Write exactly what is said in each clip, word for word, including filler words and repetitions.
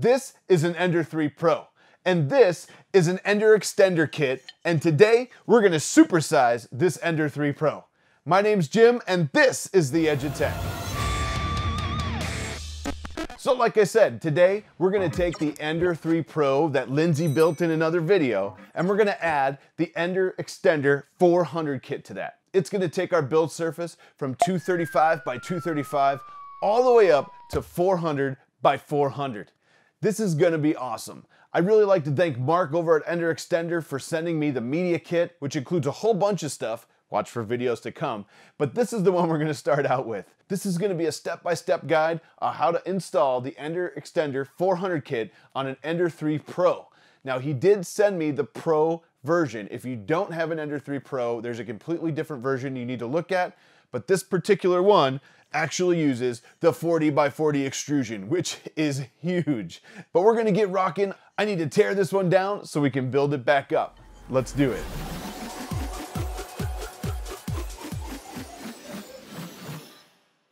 This is an Ender three Pro, and this is an Ender Extender kit, and today we're gonna supersize this Ender three Pro. My name's Jim, and this is the Edge of Tech. So like I said, today we're gonna take the Ender three Pro that Lindsay built in another video, and we're gonna add the Ender Extender four hundred kit to that. It's gonna take our build surface from two thirty-five by two thirty-five all the way up to four hundred by four hundred. This is gonna be awesome. I really like to thank Mark over at Ender Extender for sending me the media kit, which includes a whole bunch of stuff. Watch for videos to come. But this is the one we're gonna start out with. This is gonna be a step-by-step guide on how to install the Ender Extender four hundred kit on an Ender three Pro. Now, he did send me the Pro version. If you don't have an Ender three Pro, there's a completely different version you need to look at, but this particular one actually uses the forty by forty extrusion, which is huge. But we're gonna get rocking. I need to tear this one down so we can build it back up. Let's do it.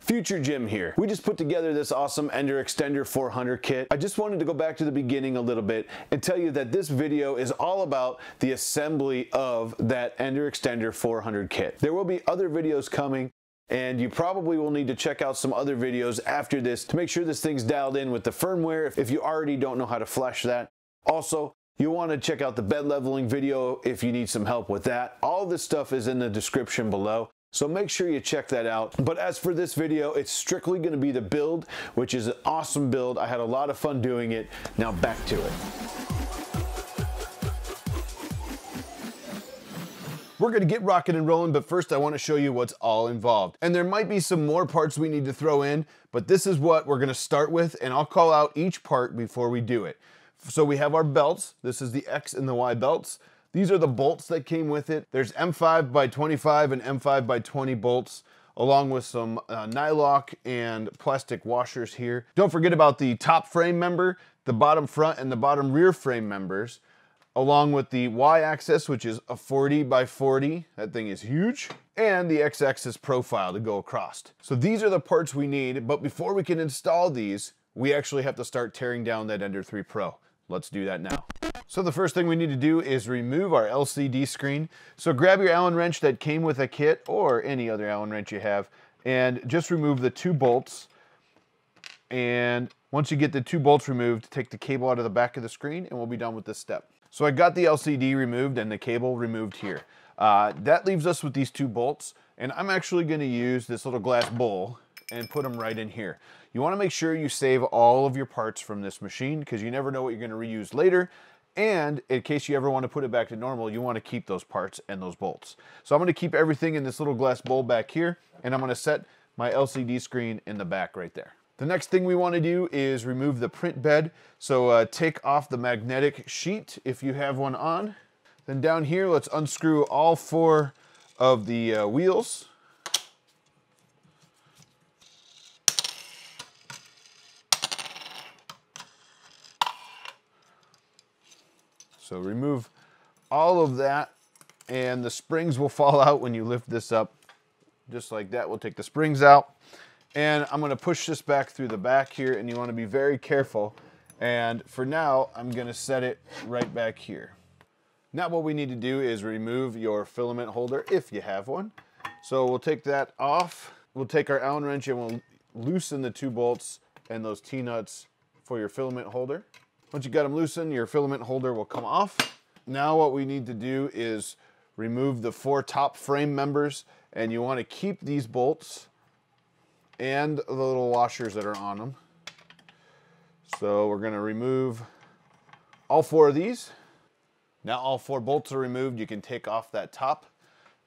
Future Jim here. We just put together this awesome Ender Extender four hundred kit. I just wanted to go back to the beginning a little bit and tell you that this video is all about the assembly of that Ender Extender four hundred kit. There will be other videos coming, and you probably will need to check out some other videos after this to make sure this thing's dialed in with the firmware if you already don't know how to flash that. Also, you'll want to check out the bed leveling video if you need some help with that. All this stuff is in the description below, so make sure you check that out. But as for this video, it's strictly going to be the build, which is an awesome build. I had a lot of fun doing it. Now back to it. We're gonna get rocking and rolling, but first I wanna show you what's all involved. And there might be some more parts we need to throw in, but this is what we're gonna start with, and I'll call out each part before we do it. So we have our belts. This is the X and the Y belts. These are the bolts that came with it. There's M five by twenty-five and M five by twenty bolts, along with some uh, nylock and plastic washers here. Don't forget about the top frame member, the bottom front and the bottom rear frame members, along with the Y-axis, which is a forty by forty. That thing is huge. And the X-axis profile to go across. So these are the parts we need, but before we can install these, we actually have to start tearing down that Ender three Pro. Let's do that now. So the first thing we need to do is remove our L C D screen. So grab your Allen wrench that came with a kit, or any other Allen wrench you have, and just remove the two bolts. And once you get the two bolts removed, take the cable out of the back of the screen and we'll be done with this step. So I got the L C D removed and the cable removed here. Uh, that leaves us with these two bolts, and I'm actually gonna use this little glass bowl and put them right in here. You wanna make sure you save all of your parts from this machine because you never know what you're gonna reuse later. And in case you ever wanna put it back to normal, you wanna keep those parts and those bolts. So I'm gonna keep everything in this little glass bowl back here, and I'm gonna set my L C D screen in the back right there. The next thing we want to do is remove the print bed. So uh, take off the magnetic sheet if you have one on. Then down here, let's unscrew all four of the uh, wheels. So remove all of that, and the springs will fall out when you lift this up. Just like that, we'll take the springs out. And I'm gonna push this back through the back here, and you wanna be very careful. And for now, I'm gonna set it right back here. Now what we need to do is remove your filament holder, if you have one. So we'll take that off. We'll take our Allen wrench and we'll loosen the two bolts and those T-nuts for your filament holder. Once you got them loosened, your filament holder will come off. Now what we need to do is remove the four top frame members, and you wanna keep these bolts and the little washers that are on them. So we're gonna remove all four of these. Now all four bolts are removed. You can take off that top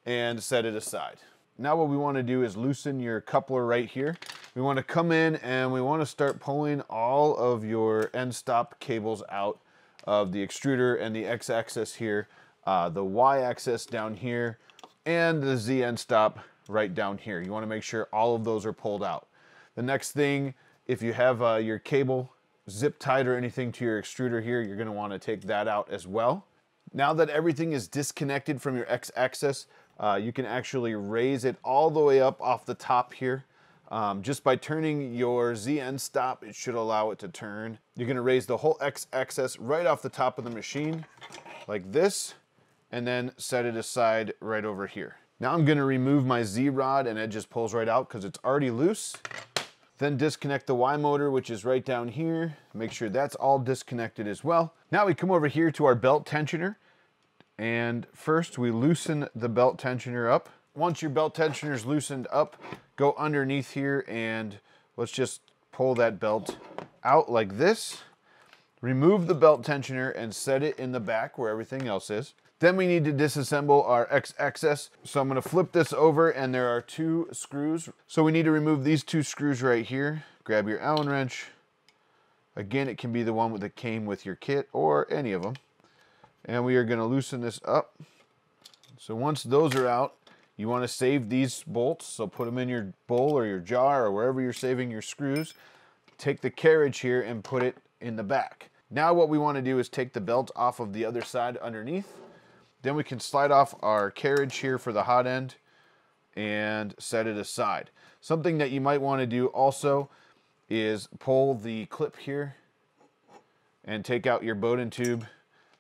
and set it aside. Now what we wanna do is loosen your coupler right here. We wanna come in and we wanna start pulling all of your end stop cables out of the extruder and the X-axis here, uh, the Y-axis down here, and the Z end stop right down here. You wanna make sure all of those are pulled out. The next thing, if you have uh, your cable zip tied or anything to your extruder here, you're gonna wanna take that out as well. Now that everything is disconnected from your X-axis, uh, you can actually raise it all the way up off the top here. Um, just by turning your Z end stop, it should allow it to turn. You're gonna raise the whole X axis right off the top of the machine like this, and then set it aside right over here. Now I'm gonna remove my Z rod and it just pulls right out because it's already loose. Then disconnect the Y motor, which is right down here. Make sure that's all disconnected as well. Now we come over here to our belt tensioner. And first we loosen the belt tensioner up. Once your belt tensioner is loosened up, go underneath here and let's just pull that belt out like this. Remove the belt tensioner and set it in the back where everything else is. Then we need to disassemble our X-axis. So I'm gonna flip this over and there are two screws. So we need to remove these two screws right here. Grab your Allen wrench. Again, it can be the one that came with your kit or any of them. And we are gonna loosen this up. So once those are out, you wanna save these bolts. So put them in your bowl or your jar or wherever you're saving your screws. Take the carriage here and put it in the back. Now what we wanna do is take the belt off of the other side underneath. Then we can slide off our carriage here for the hot end and set it aside. Something that you might wanna do also is pull the clip here and take out your Bowden tube.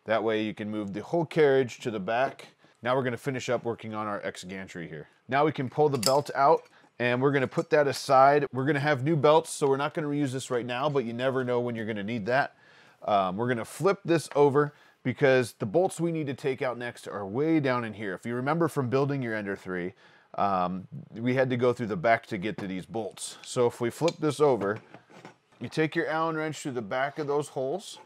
That way you can move the whole carriage to the back. Now we're gonna finish up working on our X gantry here. Now we can pull the belt out and we're gonna put that aside. We're gonna have new belts, so we're not gonna reuse this right now, but you never know when you're gonna need that. Um, we're gonna flip this over because the bolts we need to take out next are way down in here. If you remember from building your Ender three, um, we had to go through the back to get to these bolts. So if we flip this over, you take your Allen wrench through the back of those holes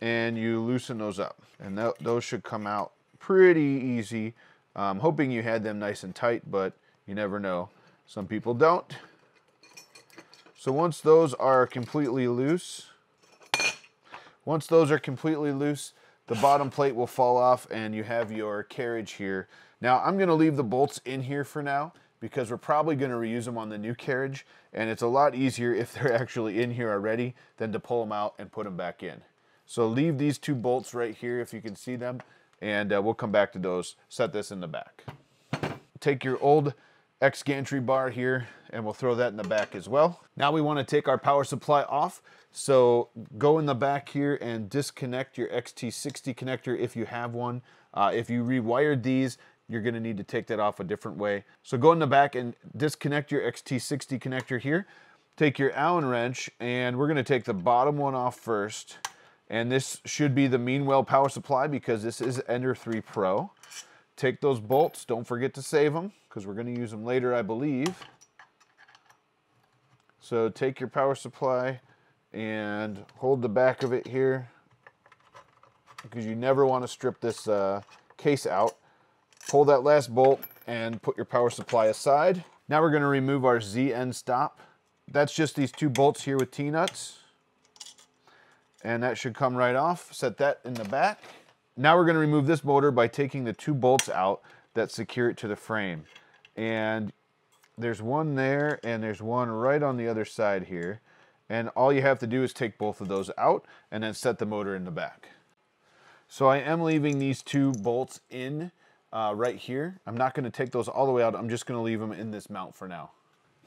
and you loosen those up. And th those should come out pretty easy. I'm hoping you had them nice and tight, but you never know. Some people don't. So once those are completely loose, once those are completely loose, the bottom plate will fall off and you have your carriage here. Now I'm gonna leave the bolts in here for now because we're probably gonna reuse them on the new carriage, and it's a lot easier if they're actually in here already than to pull them out and put them back in. So leave these two bolts right here if you can see them, and uh, we'll come back to those. Set this in the back. Take your old X gantry bar here and we'll throw that in the back as well. Now we want to take our power supply off. So go in the back here and disconnect your X T sixty connector if you have one. Uh, if you rewired these, you're going to need to take that off a different way. So go in the back and disconnect your X T sixty connector here. Take your Allen wrench and we're going to take the bottom one off first. And this should be the Meanwell power supply because this is Ender three Pro. Take those bolts, don't forget to save them because we're going to use them later, I believe. So take your power supply and hold the back of it here because you never want to strip this uh, case out. Pull that last bolt and put your power supply aside. Now we're going to remove our Z end stop. That's just these two bolts here with T-nuts, and that should come right off. Set that in the back. Now we're going to remove this motor by taking the two bolts out that secure it to the frame. And there's one there and there's one right on the other side here. And all you have to do is take both of those out and then set the motor in the back. So I am leaving these two bolts in uh, right here. I'm not going to take those all the way out. I'm just going to leave them in this mount for now.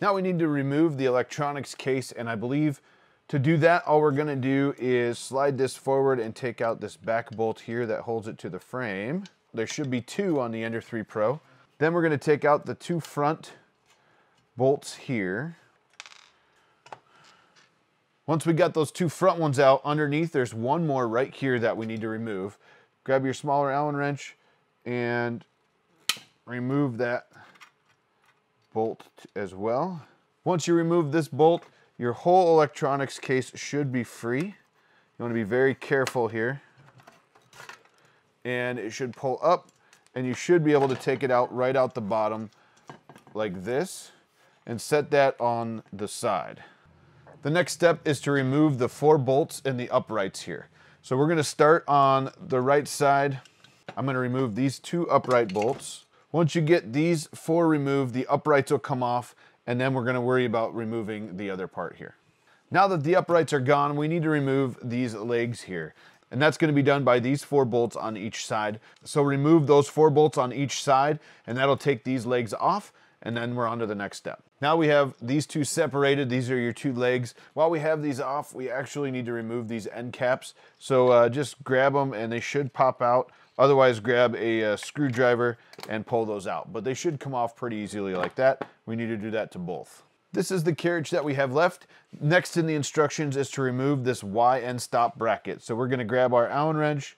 Now we need to remove the electronics case, and I believe to do that, all we're gonna do is slide this forward and take out this back bolt here that holds it to the frame. There should be two on the Ender three Pro. Then we're gonna take out the two front bolts here. Once we got those two front ones out, underneath there's one more right here that we need to remove. Grab your smaller Allen wrench and remove that bolt as well. Once you remove this bolt, your whole electronics case should be free. You want to be very careful here. And it should pull up and you should be able to take it out right out the bottom like this and set that on the side. The next step is to remove the four bolts and the uprights here. So we're going to start on the right side. I'm going to remove these two upright bolts. Once you get these four removed, the uprights will come off, and then we're gonna worry about removing the other part here. Now that the uprights are gone, we need to remove these legs here. And that's gonna be done by these four bolts on each side. So remove those four bolts on each side, and that'll take these legs off, and then we're on to the next step. Now we have these two separated. These are your two legs. While we have these off, we actually need to remove these end caps. So uh, just grab them and they should pop out. Otherwise, grab a uh, screwdriver and pull those out. But they should come off pretty easily like that. We need to do that to both. This is the carriage that we have left. Next in the instructions is to remove this Y end stop bracket. So we're gonna grab our Allen wrench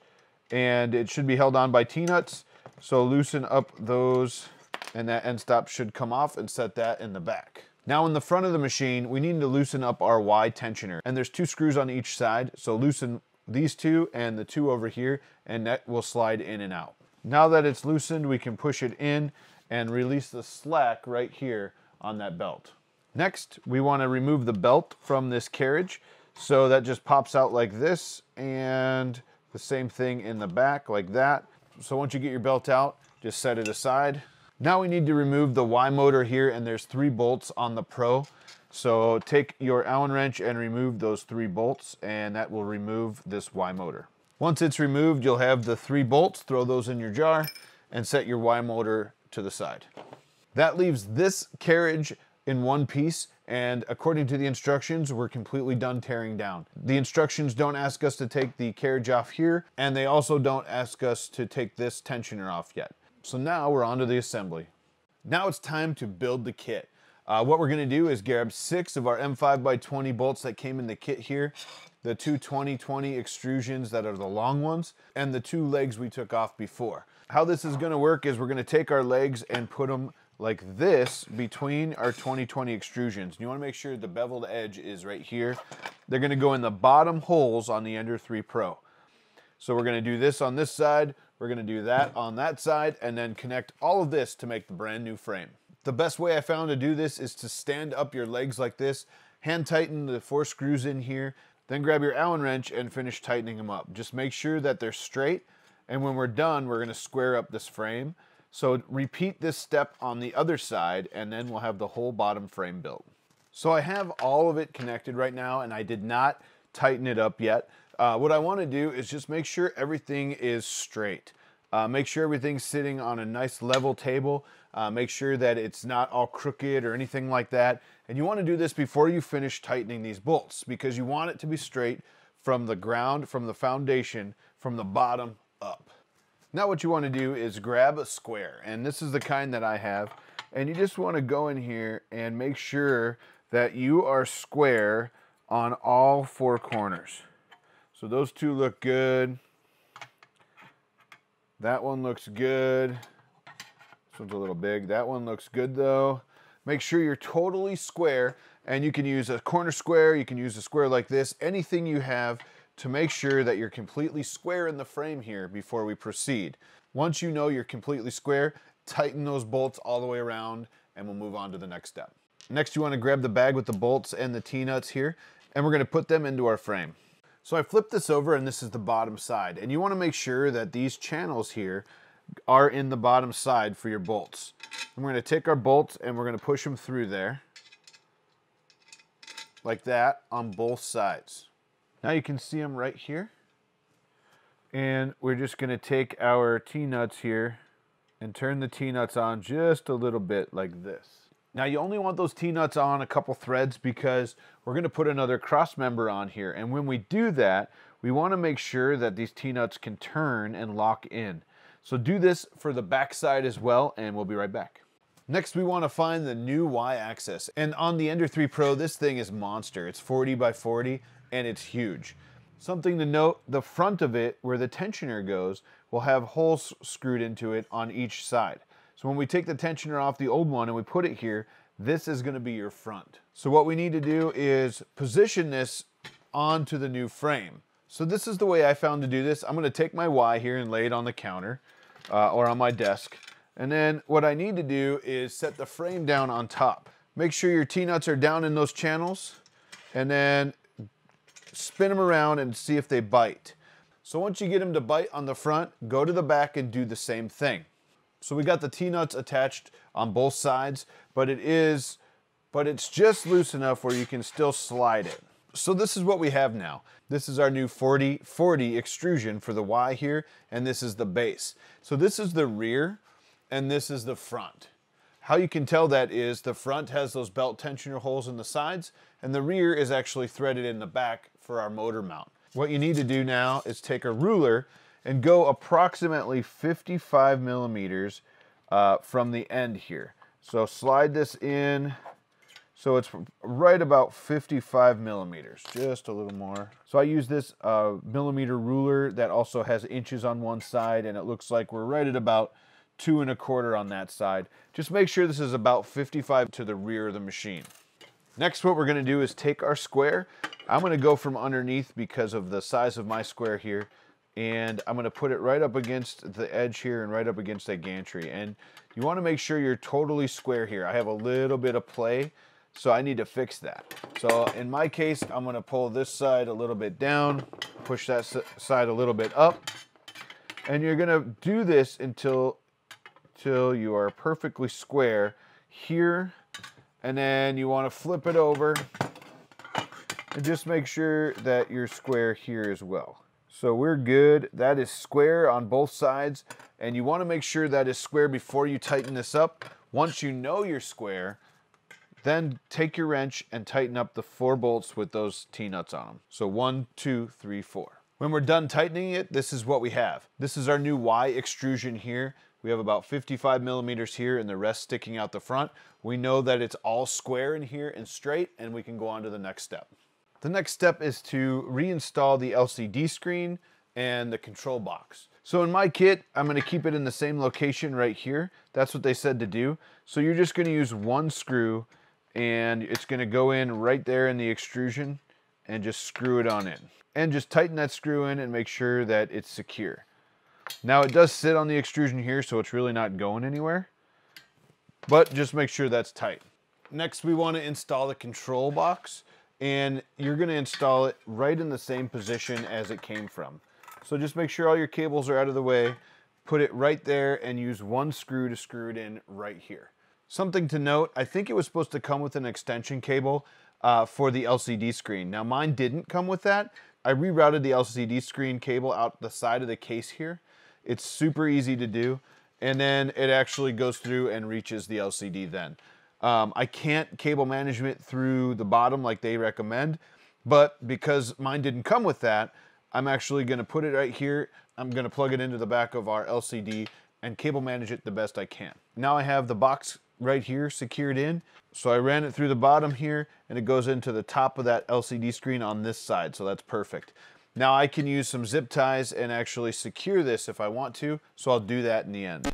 and it should be held on by T-nuts. So loosen up those and that end stop should come off and set that in the back. Now in the front of the machine, we need to loosen up our Y tensioner, and there's two screws on each side. So loosen these two and the two over here and that will slide in and out. Now that it's loosened, we can push it in and release the slack right here on that belt. Next, we want to remove the belt from this carriage. So that just pops out like this, and the same thing in the back like that. So once you get your belt out, just set it aside. Now we need to remove the Y motor here, and there's three bolts on the Pro. So take your Allen wrench and remove those three bolts, and that will remove this Y motor. Once it's removed, you'll have the three bolts. Throw those in your jar and set your Y motor to the side. That leaves this carriage in one piece, and according to the instructions, we're completely done tearing down. The instructions don't ask us to take the carriage off here, and they also don't ask us to take this tensioner off yet. So now we're onto the assembly. Now it's time to build the kit. Uh, what we're gonna do is grab six of our M five by twenty bolts that came in the kit here, the two twenty twenty extrusions that are the long ones, and the two legs we took off before. How this is gonna work is we're gonna take our legs and put them like this between our twenty twenty extrusions. You wanna make sure the beveled edge is right here. They're gonna go in the bottom holes on the Ender three Pro. So we're gonna do this on this side, we're gonna do that on that side, and then connect all of this to make the brand new frame. The best way I found to do this is to stand up your legs like this, hand tighten the four screws in here, then grab your Allen wrench and finish tightening them up. Just make sure that they're straight, and when we're done, we're gonna square up this frame. So repeat this step on the other side, and then we'll have the whole bottom frame built. So I have all of it connected right now, and I did not tighten it up yet. Uh, what I wanna do is just make sure everything is straight. Uh, make sure everything's sitting on a nice level table. Uh, make sure that it's not all crooked or anything like that. And you wanna do this before you finish tightening these bolts, because you want it to be straight from the ground, from the foundation, from the bottom up. Now what you want to do is grab a square, and this is the kind that I have, and you just want to go in here and make sure that you are square on all four corners. So those two look good. That one looks good. This one's a little big. That one looks good though. Make sure you're totally square, and you can use a corner square, you can use a square like this, anything you have to make sure that you're completely square in the frame here before we proceed. Once you know you're completely square, tighten those bolts all the way around and we'll move on to the next step. Next, you wanna grab the bag with the bolts and the T-nuts here, and we're gonna put them into our frame. So I flipped this over and this is the bottom side, and you wanna make sure that these channels here are in the bottom side for your bolts. And we're gonna take our bolts and we're gonna push them through there, like that, on both sides. Now you can see them right here. And we're just gonna take our T-nuts here and turn the T-nuts on just a little bit like this. Now you only want those T-nuts on a couple threads because we're gonna put another cross member on here. And when we do that, we wanna make sure that these T-nuts can turn and lock in. So do this for the back side as well, and we'll be right back. Next, we want to find the new Y-axis. And on the Ender three Pro, this thing is monster. It's forty by forty, and it's huge. Something to note, the front of it, where the tensioner goes, will have holes screwed into it on each side. So when we take the tensioner off the old one and we put it here, this is going to be your front. So what we need to do is position this onto the new frame. So this is the way I found to do this. I'm going to take my Y here and lay it on the counter uh, or on my desk. And then what I need to do is set the frame down on top. Make sure your T-nuts are down in those channels, and then spin them around and see if they bite. So once you get them to bite on the front, go to the back and do the same thing. So we got the T-nuts attached on both sides, but it is, but it's just loose enough where you can still slide it. So this is what we have now. This is our new forty forty extrusion for the Y here, and this is the base. So this is the rear, and this is the front. How you can tell that is the front has those belt tensioner holes in the sides, and the rear is actually threaded in the back for our motor mount. What you need to do now is take a ruler and go approximately fifty-five millimeters uh, from the end here. So slide this in, so it's right about fifty-five millimeters, just a little more. So I use this uh, millimeter ruler that also has inches on one side, and it looks like we're right at about two and a quarter on that side. Just make sure this is about fifty-five to the rear of the machine. Next, what we're gonna do is take our square. I'm gonna go from underneath because of the size of my square here, and I'm gonna put it right up against the edge here and right up against that gantry. And you wanna make sure you're totally square here. I have a little bit of play, so I need to fix that. So in my case, I'm gonna pull this side a little bit down, push that side a little bit up, and you're gonna do this until till you are perfectly square here, and then you want to flip it over and just make sure that you're square here as well. So we're good. That is square on both sides, and you want to make sure that is square before you tighten this up. Once you know you're square, then take your wrench and tighten up the four bolts with those T-nuts on them. So one, two, three, four. When we're done tightening it, this is what we have. This is our new Y extrusion here. We have about fifty-five millimeters here and the rest sticking out the front. We know that it's all square in here and straight, and we can go on to the next step. The next step is to reinstall the L C D screen and the control box. So in my kit, I'm gonna keep it in the same location right here. That's what they said to do. So you're just gonna use one screw, and it's gonna go in right there in the extrusion and just screw it on in. And just tighten that screw in and make sure that it's secure. Now it does sit on the extrusion here, so it's really not going anywhere, but just make sure that's tight. Next, we want to install the control box, and you're going to install it right in the same position as it came from. So just make sure all your cables are out of the way, put it right there, and use one screw to screw it in right here. Something to note, I think it was supposed to come with an extension cable uh, for the L C D screen. Now mine didn't come with that. I rerouted the L C D screen cable out the side of the case here. It's super easy to do, and then it actually goes through and reaches the L C D then. Um, I can't cable management through the bottom like they recommend, but because mine didn't come with that, I'm actually gonna put it right here. I'm gonna plug it into the back of our L C D and cable manage it the best I can. Now I have the box right here secured in. So I ran it through the bottom here, and it goes into the top of that L C D screen on this side, so that's perfect. Now I can use some zip ties and actually secure this if I want to, so I'll do that in the end.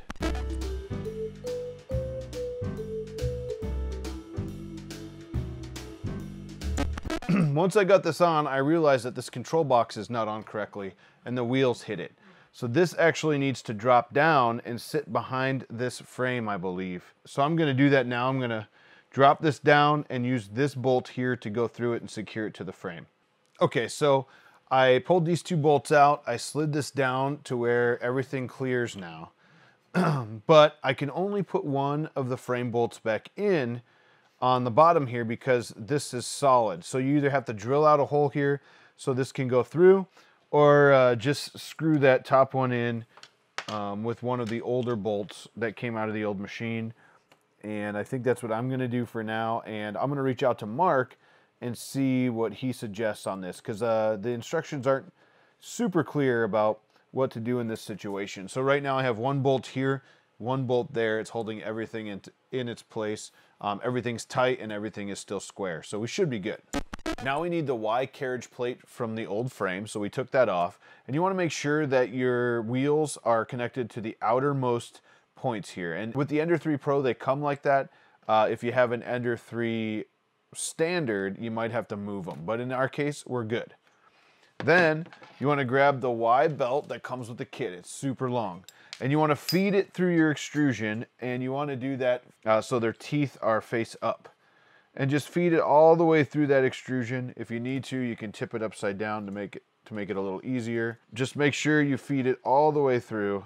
Once I got this on, I realized that this control box is not on correctly and the wheels hit it. So this actually needs to drop down and sit behind this frame, I believe. So I'm gonna do that now. I'm gonna drop this down and use this bolt here to go through it and secure it to the frame. Okay, so I pulled these two bolts out, I slid this down to where everything clears now, but I can only put one of the frame bolts back in on the bottom here because this is solid. So you either have to drill out a hole here so this can go through, or uh, just screw that top one in um, with one of the older bolts that came out of the old machine. And I think that's what I'm gonna do for now, and I'm gonna reach out to Mark and see what he suggests on this, because uh, the instructions aren't super clear about what to do in this situation. So right now I have one bolt here, one bolt there. It's holding everything in, in its place. Um, everything's tight and everything is still square. So we should be good. Now we need the Y carriage plate from the old frame. So we took that off, and you wanna make sure that your wheels are connected to the outermost points here. And with the Ender three Pro, they come like that. Uh, if you have an Ender three standard, you might have to move them, but in our case we're good. Then you want to grab the Y belt that comes with the kit. It's super long, and you want to feed it through your extrusion, and you want to do that uh, so their teeth are face up, and just feed it all the way through that extrusion. If you need to, you can tip it upside down to make it to make it a little easier. Just make sure you feed it all the way through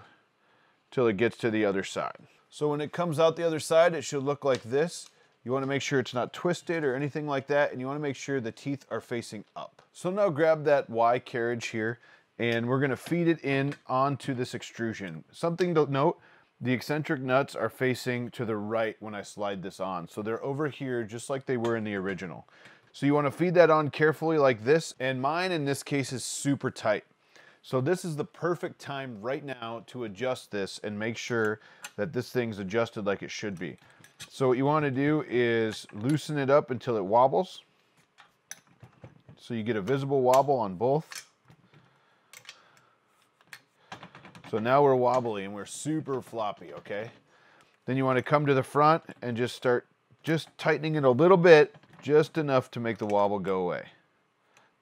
till it gets to the other side. So when it comes out the other side, it should look like this. You want to make sure it's not twisted or anything like that, and you want to make sure the teeth are facing up. So now grab that Y carriage here, and we're going to feed it in onto this extrusion. Something to note, The eccentric nuts are facing to the right when I slide this on. So they're over here just like they were in the original. So you want to feed that on carefully like this, and mine in this case is super tight. So this is the perfect time right now to adjust this and make sure that this thing's adjusted like it should be. So what you want to do is loosen it up until it wobbles. So you get a visible wobble on both. So now we're wobbly and we're super floppy, okay? Then you want to come to the front and just start just tightening it a little bit, just enough to make the wobble go away.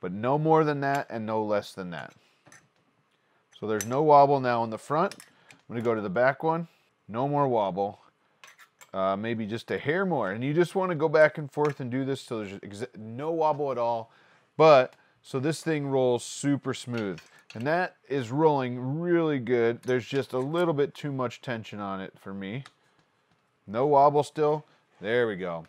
But no more than that and no less than that. So there's no wobble now in the front. I'm going to go to the back one. No more wobble. Uh, maybe just a hair more. And you just want to go back and forth and do this so there's no wobble at all. But so this thing rolls super smooth. And that is rolling really good. There's just a little bit too much tension on it for me. No wobble still. There we go.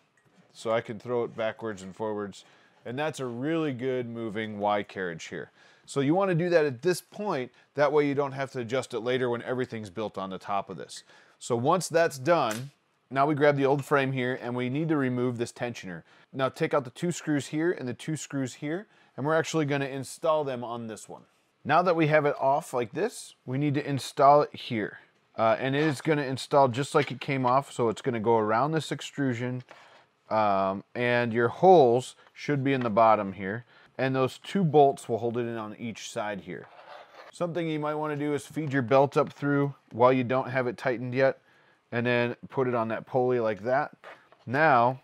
So I can throw it backwards and forwards. And that's a really good moving Y carriage here. So you want to do that at this point. That way you don't have to adjust it later when everything's built on the top of this. So once that's done, now we grab the old frame here and we need to remove this tensioner. Now take out the two screws here and the two screws here, and we're actually going to install them on this one. Now that we have it off like this, we need to install it here. Uh, and it is going to install just like it came off. So it's going to go around this extrusion, um, and your holes should be in the bottom here. And those two bolts will hold it in on each side here. Something you might want to do is feed your belt up through while you don't have it tightened yet, and then put it on that pulley like that. Now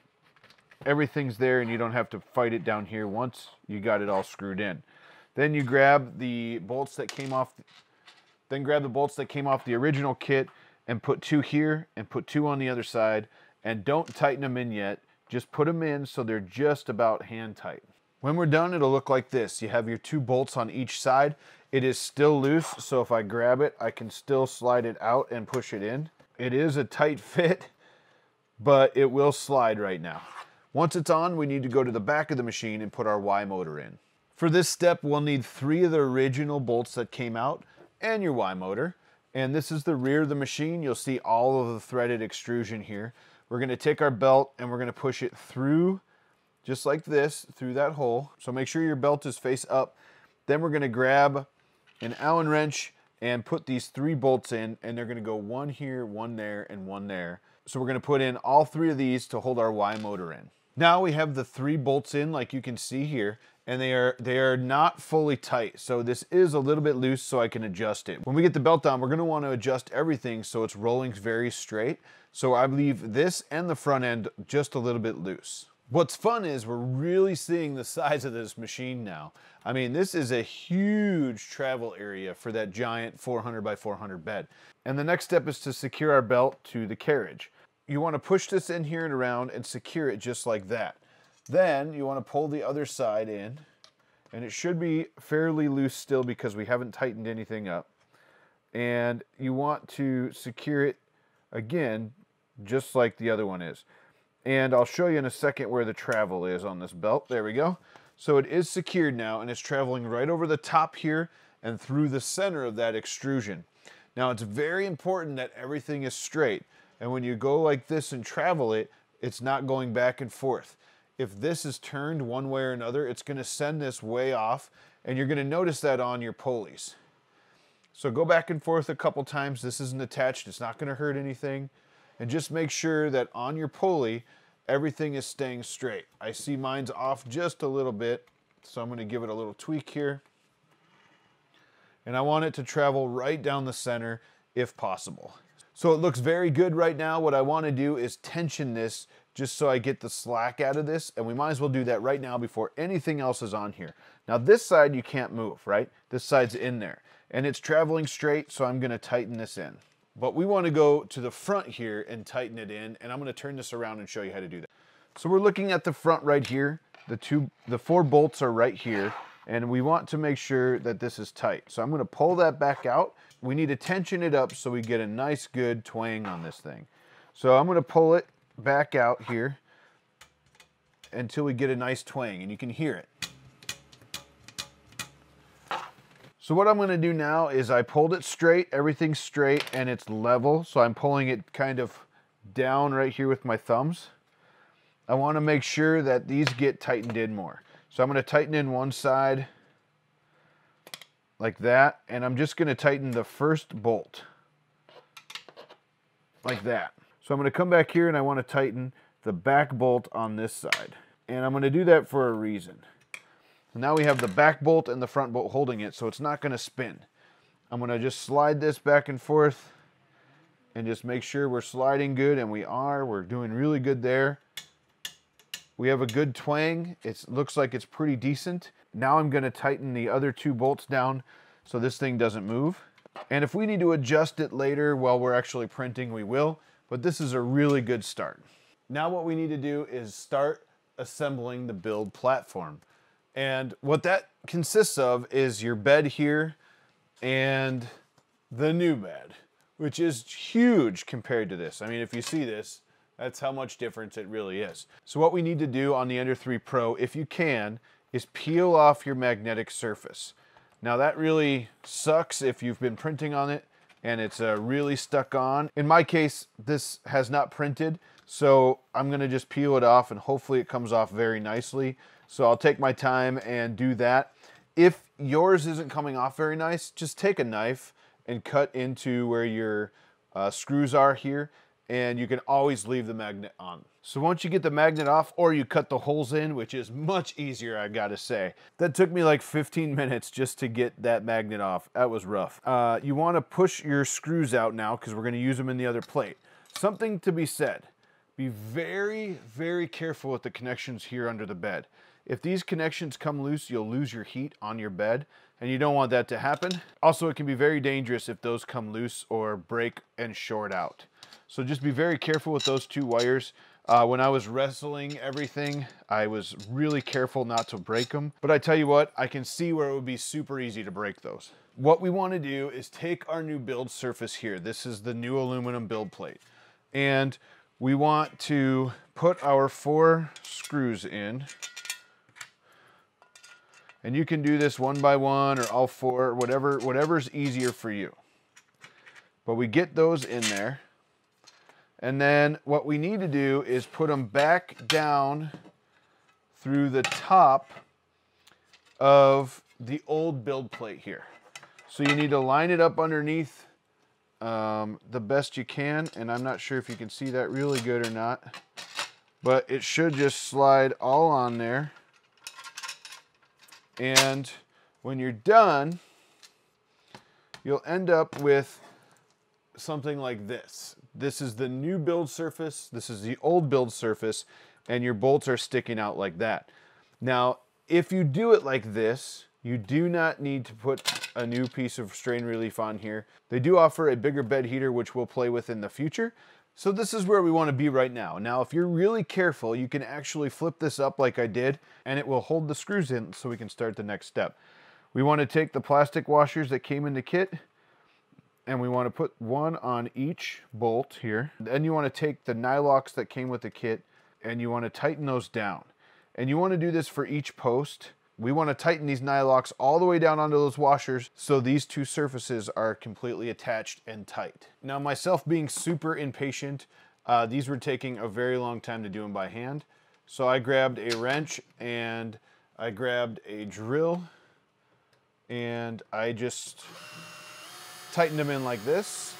everything's there and you don't have to fight it down here once you got it all screwed in. Then you grab the bolts that came off, then grab the bolts that came off the original kit and put two here and put two on the other side, and don't tighten them in yet. Just put them in so they're just about hand tight. When we're done, it'll look like this. You have your two bolts on each side. It is still loose, so if I grab it, I can still slide it out and push it in. It is a tight fit, but it will slide right now. Once it's on, we need to go to the back of the machine and put our Y motor in. For this step, we'll need three of the original bolts that came out and your Y motor. And this is the rear of the machine. You'll see all of the threaded extrusion here. We're gonna take our belt and we're gonna push it through just like this, through that hole. So make sure your belt is face up. Then we're gonna grab an Allen wrench and put these three bolts in, and they're gonna go one here, one there, and one there. So we're gonna put in all three of these to hold our Y motor in. Now we have the three bolts in, like you can see here, and they are, they are not fully tight. So this is a little bit loose, so I can adjust it. When we get the belt on, we're gonna wanna adjust everything so it's rolling very straight. So I leave this and the front end just a little bit loose. What's fun is we're really seeing the size of this machine now. I mean, this is a huge travel area for that giant four hundred by four hundred bed. And the next step is to secure our belt to the carriage. You want to push this in here and around and secure it just like that. Then you want to pull the other side in, and it should be fairly loose still because we haven't tightened anything up. And you want to secure it again, just like the other one is. And I'll show you in a second where the travel is on this belt. There we go. So it is secured now, and it's traveling right over the top here and through the center of that extrusion. Now it's very important that everything is straight. And when you go like this and travel it, it's not going back and forth. If this is turned one way or another, it's going to send this way off, and you're going to notice that on your pulleys. So go back and forth a couple times. This isn't attached. It's not going to hurt anything. And just make sure that on your pulley, everything is staying straight. I see mine's off just a little bit, so I'm gonna give it a little tweak here. And I want it to travel right down the center if possible. So it looks very good right now. What I wanna do is tension this just so I get the slack out of this, and we might as well do that right now before anything else is on here. Now this side you can't move, right? This side's in there, and it's traveling straight, so I'm gonna tighten this in. But we want to go to the front here and tighten it in, and I'm going to turn this around and show you how to do that. So we're looking at the front right here. The two, the four bolts are right here, and we want to make sure that this is tight. So I'm going to pull that back out. We need to tension it up so we get a nice good twang on this thing. So I'm going to pull it back out here until we get a nice twang, and you can hear it. So what I'm gonna do now is I pulled it straight, everything's straight and it's level. So I'm pulling it kind of down right here with my thumbs. I wanna make sure that these get tightened in more. So I'm gonna tighten in one side like that. And I'm just gonna tighten the first bolt like that. So I'm gonna come back here and I wanna tighten the back bolt on this side. And I'm gonna do that for a reason. Now we have the back bolt and the front bolt holding it, so it's not gonna spin. I'm gonna just slide this back and forth and just make sure we're sliding good, and we are, we're doing really good there. We have a good twang, it looks like it's pretty decent. Now I'm gonna tighten the other two bolts down so this thing doesn't move. And if we need to adjust it later while we're actually printing, we will, but this is a really good start. Now what we need to do is start assembling the build platform. And what that consists of is your bed here and the new bed, which is huge compared to this. I mean, if you see this, that's how much difference it really is. So what we need to do on the Ender three Pro, if you can, is peel off your magnetic surface. Now that really sucks if you've been printing on it and it's uh, really stuck on. In my case, this has not printed, so I'm gonna just peel it off and hopefully it comes off very nicely. So I'll take my time and do that. If yours isn't coming off very nice, just take a knife and cut into where your uh, screws are here, and you can always leave the magnet on. So once you get the magnet off, or you cut the holes in, which is much easier, I gotta say. That took me like fifteen minutes just to get that magnet off. That was rough. Uh, you wanna push your screws out now because we're gonna use them in the other plate. Something to be said, be very, very careful with the connections here under the bed. If these connections come loose, you'll lose your heat on your bed, and you don't want that to happen. Also, it can be very dangerous if those come loose or break and short out. So just be very careful with those two wires. Uh, when I was wrestling everything, I was really careful not to break them. But I tell you what, I can see where it would be super easy to break those. What we want to do is take our new build surface here. This is the new aluminum build plate. And we want to put our four screws in. And you can do this one by one or all four, whatever, whatever's easier for you. But we get those in there. And then what we need to do is put them back down through the top of the old build plate here. So you need to line it up underneath um, the best you can. And I'm not sure if you can see that really good or not, but it should just slide all on there. And when you're done, you'll end up with something like this. This is the new build surface, this is the old build surface, and your bolts are sticking out like that. Now, if you do it like this, you do not need to put a new piece of strain relief on here. They do offer a bigger bed heater, which we'll play with in the future. So this is where we want to be right now. Now, if you're really careful, you can actually flip this up like I did, and it will hold the screws in so we can start the next step. We want to take the plastic washers that came in the kit, and we want to put one on each bolt here. Then you want to take the nylocks that came with the kit, and you want to tighten those down. And you want to do this for each post. We want to tighten these nylocks all the way down onto those washers so these two surfaces are completely attached and tight. Now, myself being super impatient, uh, these were taking a very long time to do them by hand. So I grabbed a wrench and I grabbed a drill and I just tightened them in like this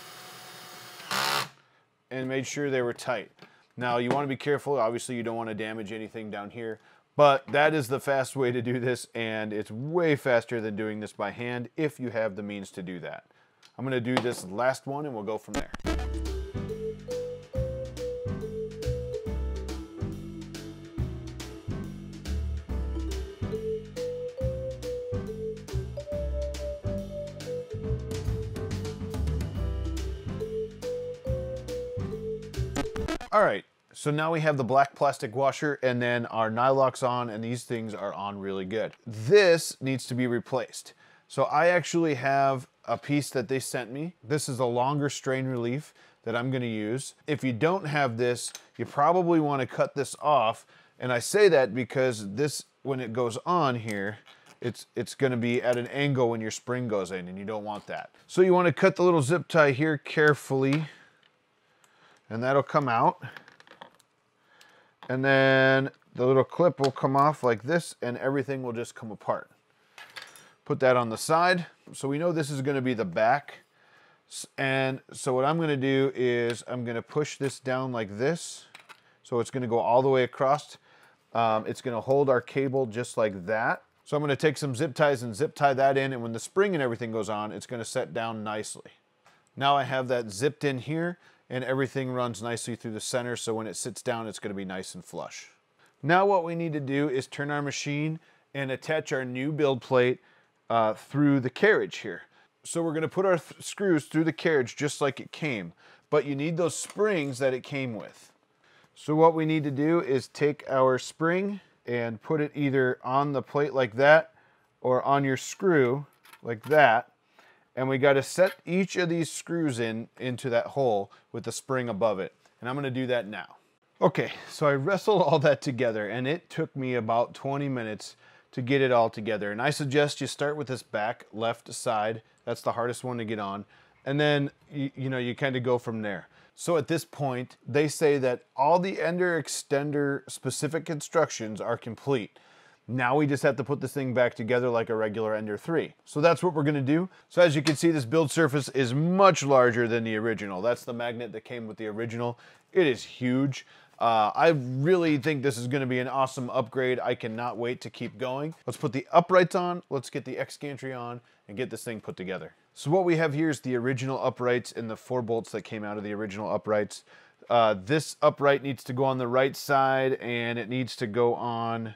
and made sure they were tight. Now, you want to be careful. Obviously, you don't want to damage anything down here. But that is the fast way to do this, and it's way faster than doing this by hand if you have the means to do that. I'm gonna do this last one and we'll go from there. All right. So now we have the black plastic washer and then our nylocks on, and these things are on really good. This needs to be replaced. So I actually have a piece that they sent me. This is a longer strain relief that I'm gonna use. If you don't have this, you probably wanna cut this off. And I say that because this, when it goes on here, it's it's going to be at an angle when your spring goes in, and you don't want that. So you want to cut the little zip tie here carefully, and that'll come out. And then the little clip will come off like this, and everything will just come apart. Put that on the side. So we know this is going to be the back. And so what I'm going to do is I'm going to push this down like this. So it's going to go all the way across. Um, it's going to hold our cable just like that. So I'm going to take some zip ties and zip tie that in. And when the spring and everything goes on, it's going to set down nicely. Now I have that zipped in here, and everything runs nicely through the center. So when it sits down, it's going to be nice and flush. Now what we need to do is turn our machine and attach our new build plate uh, through the carriage here. So we're going to put our th- screws through the carriage just like it came, but you need those springs that it came with. So what we need to do is take our spring and put it either on the plate like that or on your screw like that. And we got to set each of these screws in into that hole with the spring above it. And I'm going to do that now. Okay, so I wrestled all that together, and it took me about twenty minutes to get it all together. And I suggest you start with this back left side. That's the hardest one to get on. And then, you, you know, you kind of go from there. So at this point, they say that all the Ender Extender specific instructions are complete. Now we just have to put this thing back together like a regular Ender three. So that's what we're gonna do. So as you can see, this build surface is much larger than the original. That's the magnet that came with the original. It is huge. Uh, I really think this is gonna be an awesome upgrade. I cannot wait to keep going. Let's put the uprights on, let's get the X gantry on, and get this thing put together. So what we have here is the original uprights and the four bolts that came out of the original uprights. Uh, this upright needs to go on the right side, and it needs to go on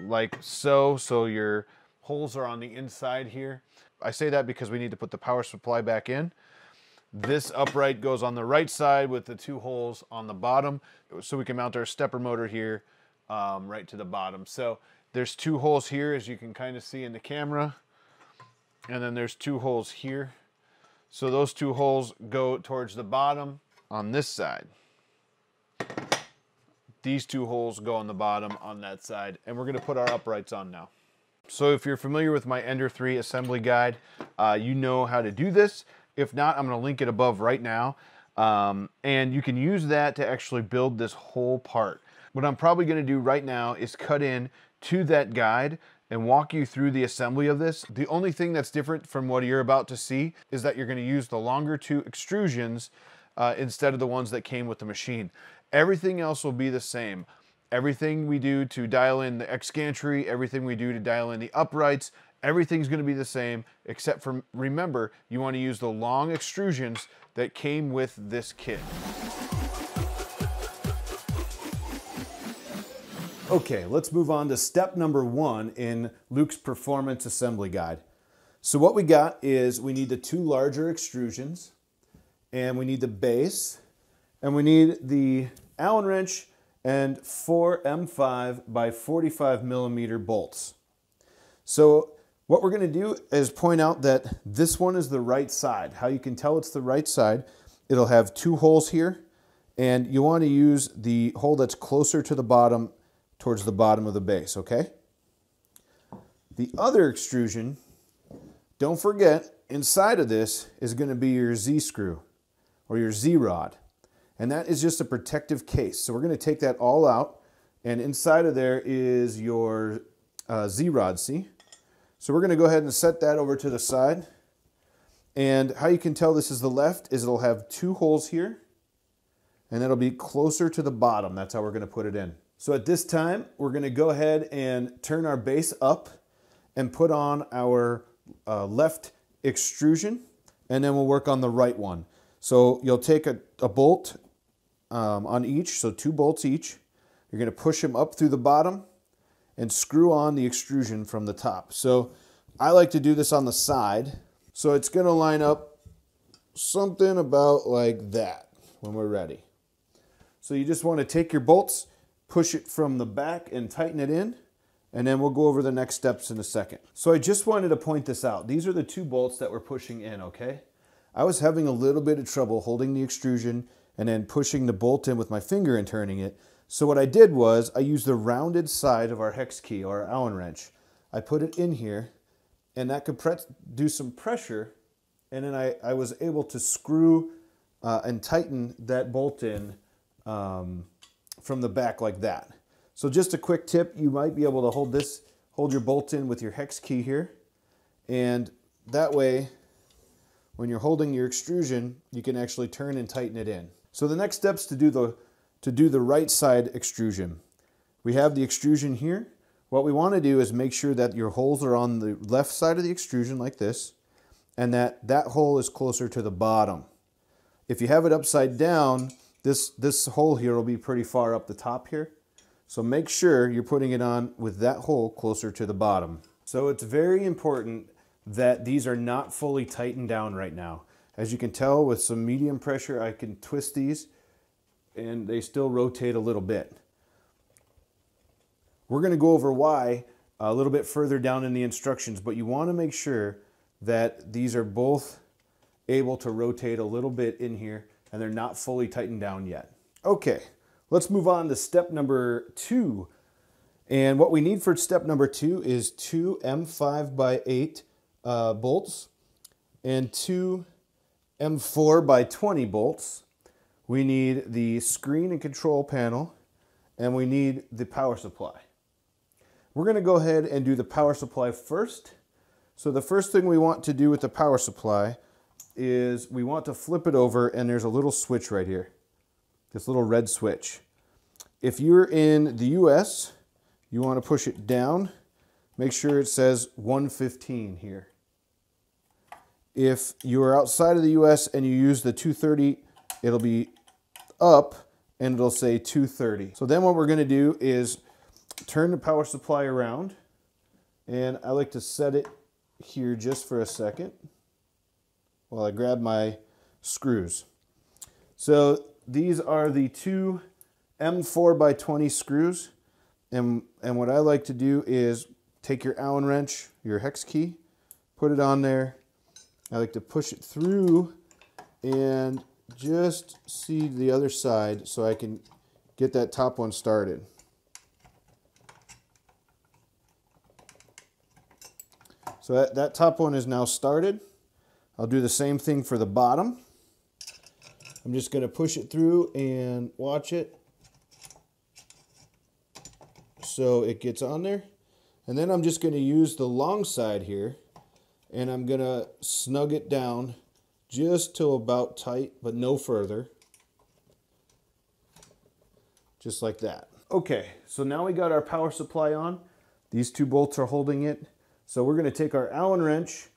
like so, so your holes are on the inside here. I say that because we need to put the power supply back in. This upright goes on the right side with the two holes on the bottom, so we can mount our stepper motor here um, right to the bottom. So there's two holes here, as you can kind of see in the camera, and then there's two holes here. So those two holes go towards the bottom on this side. These two holes go on the bottom on that side, and we're gonna put our uprights on now. So if you're familiar with my Ender three assembly guide, uh, you know how to do this. If not, I'm gonna link it above right now. Um, and you can use that to actually build this whole part. What I'm probably gonna do right now is cut in to that guide and walk you through the assembly of this. The only thing that's different from what you're about to see is that you're gonna use the longer two extrusions uh, instead of the ones that came with the machine. Everything else will be the same. Everything we do to dial in the X gantry, everything we do to dial in the uprights, everything's gonna be the same, except for, remember, you wanna use the long extrusions that came with this kit. Okay, let's move on to step number one in Luke's performance assembly guide. So what we got is we need the two larger extrusions, and we need the base, and we need the Allen wrench and four M five by forty-five millimeter bolts. So what we're gonna do is point out that this one is the right side. How you can tell it's the right side, it'll have two holes here, and you wanna use the hole that's closer to the bottom, towards the bottom of the base, okay? The other extrusion, don't forget, inside of this is gonna be your Z screw or your Z rod. And that is just a protective case. So we're gonna take that all out, and inside of there is your uh, Z-Rod, see? So we're gonna go ahead and set that over to the side. And how you can tell this is the left is it'll have two holes here, and that'll be closer to the bottom. That's how we're gonna put it in. So at this time, we're gonna go ahead and turn our base up and put on our uh, left extrusion, and then we'll work on the right one. So you'll take a, a bolt, Um, on each, so two bolts each. You're gonna push them up through the bottom and screw on the extrusion from the top. So I like to do this on the side. So it's gonna line up something about like that when we're ready. So you just wanna take your bolts, push it from the back and tighten it in, and then we'll go over the next steps in a second. So I just wanted to point this out. These are the two bolts that we're pushing in, okay? I was having a little bit of trouble holding the extrusion and then pushing the bolt in with my finger and turning it. So what I did was I used the rounded side of our hex key or our Allen wrench. I put it in here, and that could pre do some pressure, and then I, I was able to screw uh, and tighten that bolt in um, from the back like that. So just a quick tip, you might be able to hold this, hold your bolt in with your hex key here, and that way, when you're holding your extrusion, you can actually turn and tighten it in. So the next step's to do the, to do the right side extrusion. We have the extrusion here. What we want to do is make sure that your holes are on the left side of the extrusion like this, and that that hole is closer to the bottom. If you have it upside down, this, this hole here will be pretty far up the top here. So make sure you're putting it on with that hole closer to the bottom. So it's very important that these are not fully tightened down right now. As you can tell, with some medium pressure, I can twist these and they still rotate a little bit. We're going to go over why a little bit further down in the instructions, but you want to make sure that these are both able to rotate a little bit in here and they're not fully tightened down yet. Okay, let's move on to step number two. And what we need for step number two is two M five by eight uh, bolts and two M four by twenty bolts. We need the screen and control panel, and we need the power supply. We're going to go ahead and do the power supply first. So the first thing we want to do with the power supply is we want to flip it over, and there's a little switch right here, this little red switch. If you're in the U S, you want to push it down, make sure it says one fifteen here. If you are outside of the U S and you use the two thirty, it'll be up and it'll say two thirty. So then what we're going to do is turn the power supply around, and I like to set it here just for a second while I grab my screws. So these are the two M four by twenty screws. And, and what I like to do is take your Allen wrench, your hex key, put it on there. I like to push it through and just see the other side so I can get that top one started. So that, that top one is now started. I'll do the same thing for the bottom. I'm just going to push it through and watch it, so it gets on there. And then I'm just going to use the long side here, and I'm going to snug it down just till about tight, but no further. Just like that. Okay, so now we got our power supply on. These two bolts are holding it. So we're going to take our Allen wrench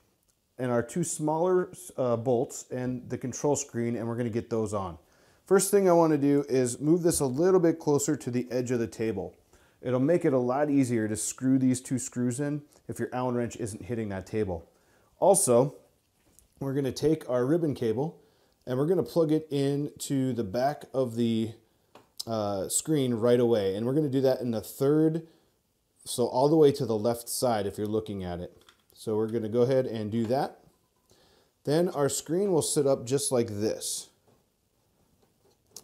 and our two smaller uh, bolts and the control screen, and we're going to get those on. First thing I want to do is move this a little bit closer to the edge of the table. It'll make it a lot easier to screw these two screws in if your Allen wrench isn't hitting that table. Also, we're going to take our ribbon cable and we're going to plug it into the back of the uh, screen right away. And we're going to do that in the third, so all the way to the left side if you're looking at it. So we're going to go ahead and do that. Then our screen will sit up just like this.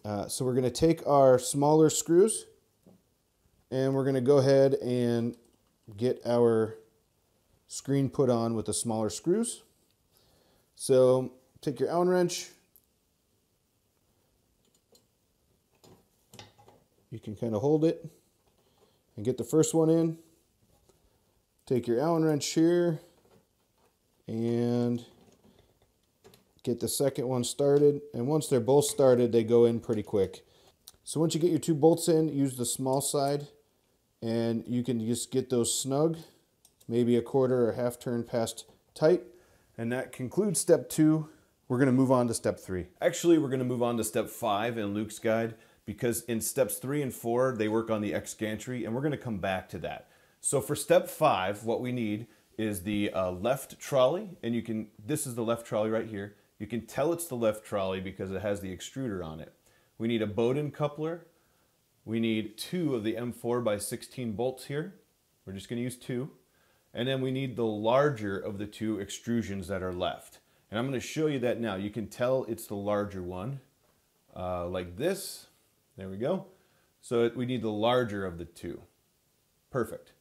Uh, so we're going to take our smaller screws, and we're going to go ahead and get our screen put on with the smaller screws. So take your Allen wrench. You can kind of hold it and get the first one in. Take your Allen wrench here and get the second one started. And once they're both started, they go in pretty quick. So once you get your two bolts in, use the small side, and you can just get those snug, maybe a quarter or half turn past tight. And that concludes step two. We're going to move on to step three. Actually, we're going to move on to step five in Luke's guide, because in steps three and four, they work on the X gantry, and we're going to come back to that. So for step five, what we need is the uh, left trolley, and you can, this is the left trolley right here. You can tell it's the left trolley because it has the extruder on it. We need a Bowden coupler. We need two of the M four by sixteen bolts here. We're just going to use two. And then we need the larger of the two extrusions that are left. And I'm going to show you that now. You can tell it's the larger one, uh, like this. There we go. So it, we need the larger of the two. Perfect.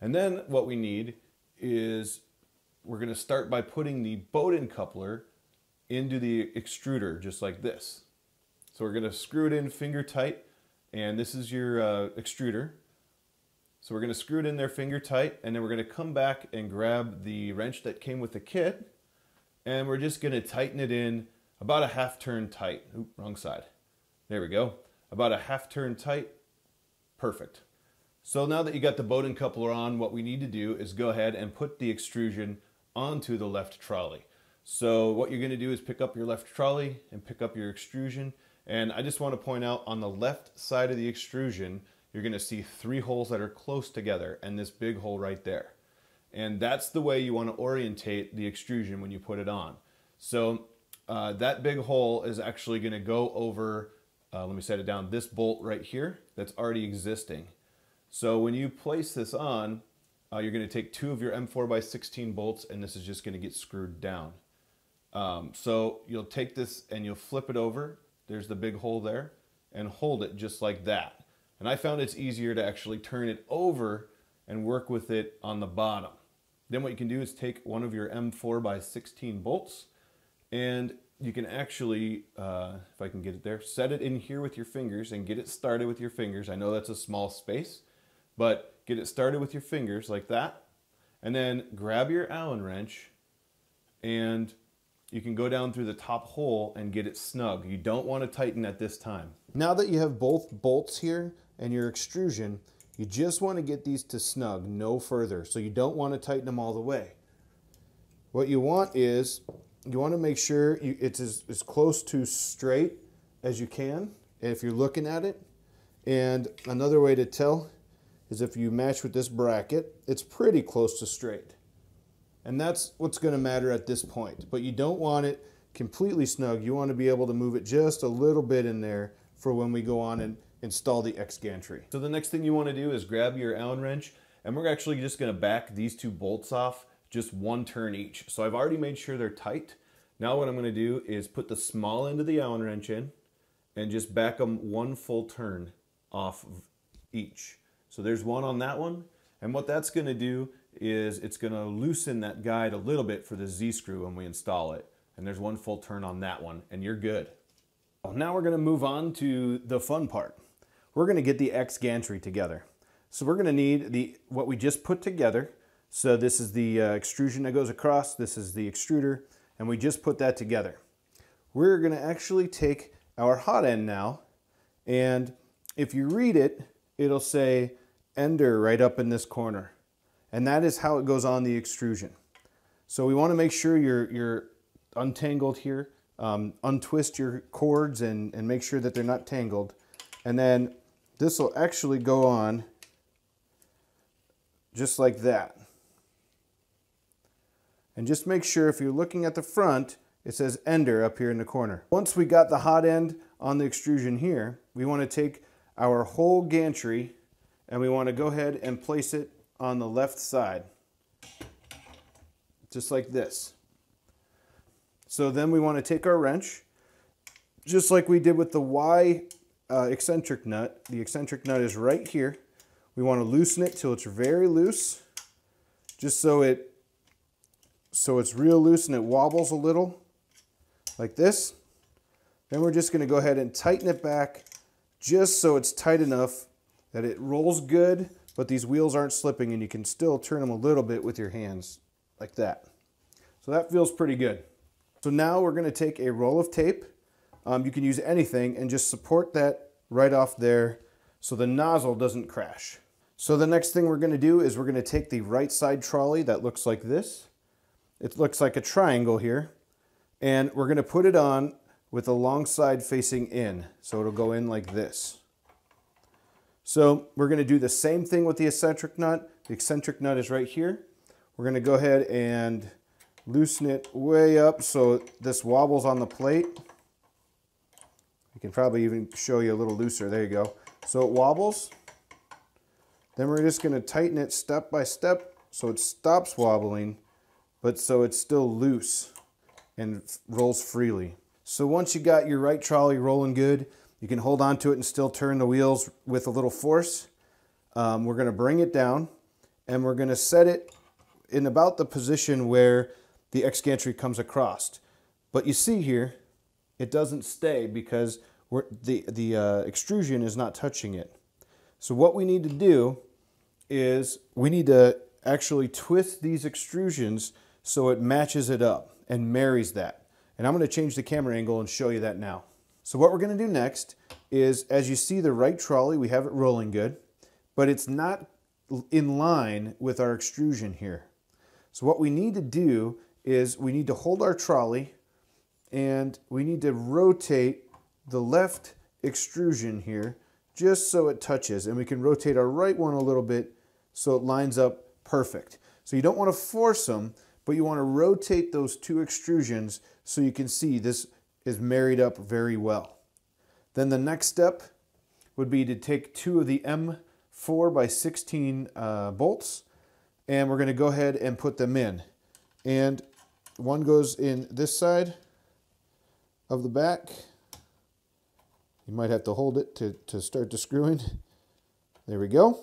And then what we need is we're going to start by putting the Bowden coupler into the extruder just like this. So we're going to screw it in finger tight, and this is your uh, extruder. So we're going to screw it in there finger tight, and then we're going to come back and grab the wrench that came with the kit, and we're just going to tighten it in about a half turn tight. Oop, wrong side. There we go. About a half turn tight. Perfect. So now that you got the Bowden coupler on, what we need to do is go ahead and put the extrusion onto the left trolley. So what you're going to do is pick up your left trolley and pick up your extrusion. And I just want to point out, on the left side of the extrusion, you're going to see three holes that are close together and this big hole right there. And that's the way you want to orientate the extrusion when you put it on. So uh, that big hole is actually going to go over, uh, let me set it down, this bolt right here that's already existing. So when you place this on, uh, you're going to take two of your M four by sixteen bolts, and this is just going to get screwed down. Um, so you'll take this and you'll flip it over. There's the big hole there, and hold it just like that. And I found it's easier to actually turn it over and work with it on the bottom. Then what you can do is take one of your M four by sixteen bolts, and you can actually, uh, if I can get it there, set it in here with your fingers and get it started with your fingers. I know that's a small space, but get it started with your fingers like that. And then grab your Allen wrench, and you can go down through the top hole and get it snug. You don't want to tighten at this time. Now that you have both bolts here and your extrusion, you just want to get these to snug, no further. So you don't want to tighten them all the way. What you want is, you want to make sure you, it's as, as close to straight as you can if you're looking at it. And another way to tell is if you match with this bracket, it's pretty close to straight. And that's what's going to matter at this point. But you don't want it completely snug. You want to be able to move it just a little bit in there for when we go on and install the X gantry. So the next thing you want to do is grab your Allen wrench, and we're actually just going to back these two bolts off just one turn each. So I've already made sure they're tight. Now what I'm going to do is put the small end of the Allen wrench in and just back them one full turn off of each. So there's one on that one, and what that's going to do is it's going to loosen that guide a little bit for the Z screw when we install it. And there's one full turn on that one, and you're good. Well, now we're going to move on to the fun part. We're going to get the X gantry together. So we're going to need the what we just put together. So this is the uh, extrusion that goes across, this is the extruder, and we just put that together. We're going to actually take our hot end now, and if you read it, it'll say Ender right up in this corner. And that is how it goes on the extrusion. So we want to make sure you're, you're untangled here, um, untwist your cords and, and make sure that they're not tangled. And then this will actually go on just like that. And just make sure if you're looking at the front, it says Ender up here in the corner. Once we got the hot end on the extrusion here, we want to take our whole gantry and we want to go ahead and place it on the left side, just like this. So then we want to take our wrench, just like we did with the Y uh, eccentric nut. The eccentric nut is right here. We want to loosen it till it's very loose, just so it So it's real loose and it wobbles a little, like this. Then we're just going to go ahead and tighten it back just so it's tight enough that it rolls good, but these wheels aren't slipping and you can still turn them a little bit with your hands, like that. So that feels pretty good. So now we're going to take a roll of tape. Um, you can use anything and just support that right off there so the nozzle doesn't crash. So the next thing we're going to do is we're going to take the right side trolley that looks like this. It looks like a triangle here, and we're going to put it on with the long side facing in, so it'll go in like this. So we're going to do the same thing with the eccentric nut. The eccentric nut is right here. We're going to go ahead and loosen it way up so this wobbles on the plate. I can probably even show you a little looser. There you go. So it wobbles. Then we're just going to tighten it step by step so it stops wobbling, but so it's still loose and rolls freely. So once you got your right trolley rolling good, you can hold on to it and still turn the wheels with a little force. Um, we're gonna bring it down and we're going to set it in about the position where the ex-gantry comes across. But you see here, it doesn't stay because we're, the, the uh, extrusion is not touching it. So what we need to do is we need to actually twist these extrusions so it matches it up and marries that. And I'm going to change the camera angle and show you that now. So what we're going to do next is, as you see the right trolley, we have it rolling good, but it's not in line with our extrusion here. So what we need to do is we need to hold our trolley and we need to rotate the left extrusion here just so it touches, and we can rotate our right one a little bit so it lines up perfect. So you don't want to force them, but you want to rotate those two extrusions so you can see this is married up very well. Then the next step would be to take two of the M four by sixteen uh, bolts, and we're going to go ahead and put them in. And one goes in this side of the back. You might have to hold it to, to start the screwing. There we go.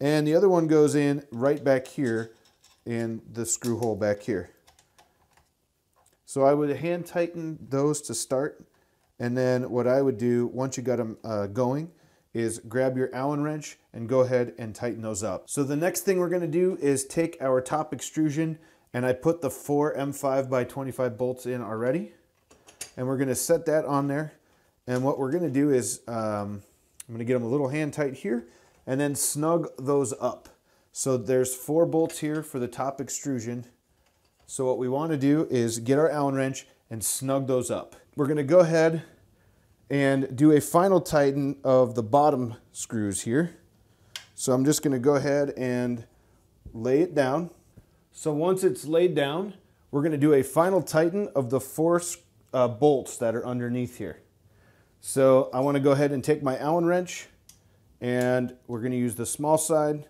And the other one goes in right back here in the screw hole back here. So I would hand tighten those to start. And then what I would do once you got them uh, going is grab your Allen wrench and go ahead and tighten those up. So the next thing we're gonna do is take our top extrusion, and I put the four M five by twenty-five bolts in already. And we're gonna set that on there. And what we're gonna do is, um, I'm gonna get them a little hand tight here and then snug those up. So there's four bolts here for the top extrusion. So what we wanna do is get our Allen wrench and snug those up. We're gonna go ahead and do a final tighten of the bottom screws here. So I'm just gonna go ahead and lay it down. So once it's laid down, we're gonna do a final tighten of the four uh, bolts that are underneath here. So I wanna go ahead and take my Allen wrench, and we're gonna use the small side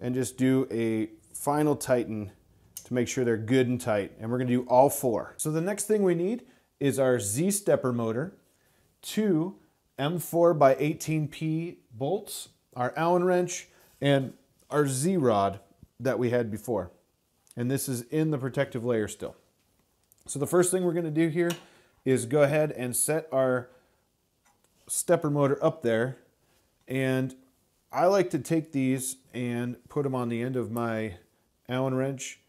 and just do a final tighten to make sure they're good and tight. And we're gonna do all four. So the next thing we need is our Z stepper motor, two M four by eighteen P bolts, our Allen wrench, and our Z rod that we had before. And this is in the protective layer still. So the first thing we're gonna do here is go ahead and set our stepper motor up there. And I like to take these and put them on the end of my Allen wrench,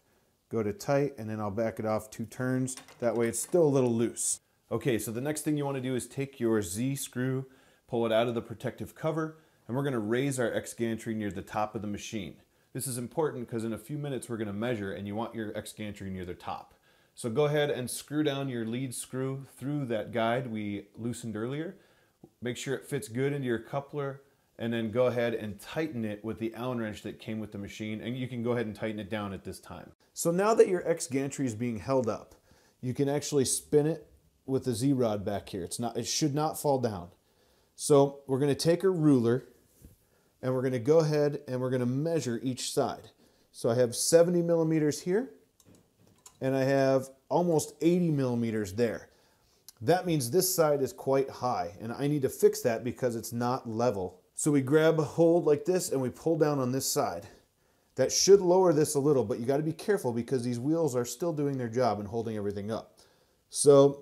go to tight, and then I'll back it off two turns. That way it's still a little loose. Okay, so the next thing you want to do is take your Z screw, pull it out of the protective cover, and we're going to raise our ex-gantry near the top of the machine. This is important because in a few minutes we're going to measure, and you want your ex-gantry near the top. So go ahead and screw down your lead screw through that guide we loosened earlier. Make sure it fits good into your coupler, and then go ahead and tighten it with the Allen wrench that came with the machine, and you can go ahead and tighten it down at this time. So now that your ex-gantry is being held up, you can actually spin it with the Z rod back here. It's not, it should not fall down. So we're going to take a ruler and we're going to go ahead and we're going to measure each side. So I have seventy millimeters here and I have almost eighty millimeters there. That means this side is quite high and I need to fix that because it's not level. So we grab a hold like this and we pull down on this side. That should lower this a little, but you got to be careful because these wheels are still doing their job and holding everything up. So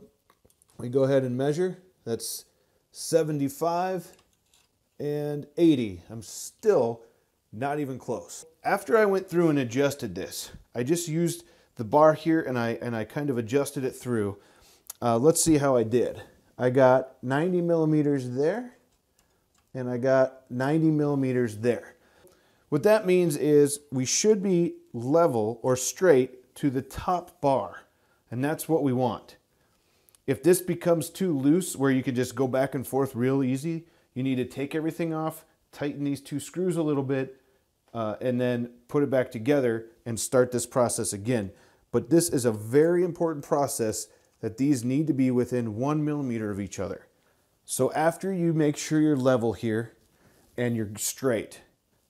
we go ahead and measure. That's seventy-five and eighty. I'm still not even close. After I went through and adjusted this, I just used the bar here and I, and I kind of adjusted it through. Uh, let's see how I did. I got ninety millimeters there and I got ninety millimeters there. What that means is we should be level or straight to the top bar, and that's what we want. If this becomes too loose where you can just go back and forth real easy, you need to take everything off, tighten these two screws a little bit, uh, and then put it back together and start this process again. But this is a very important process that these need to be within one millimeter of each other. So after you make sure you're level here and you're straight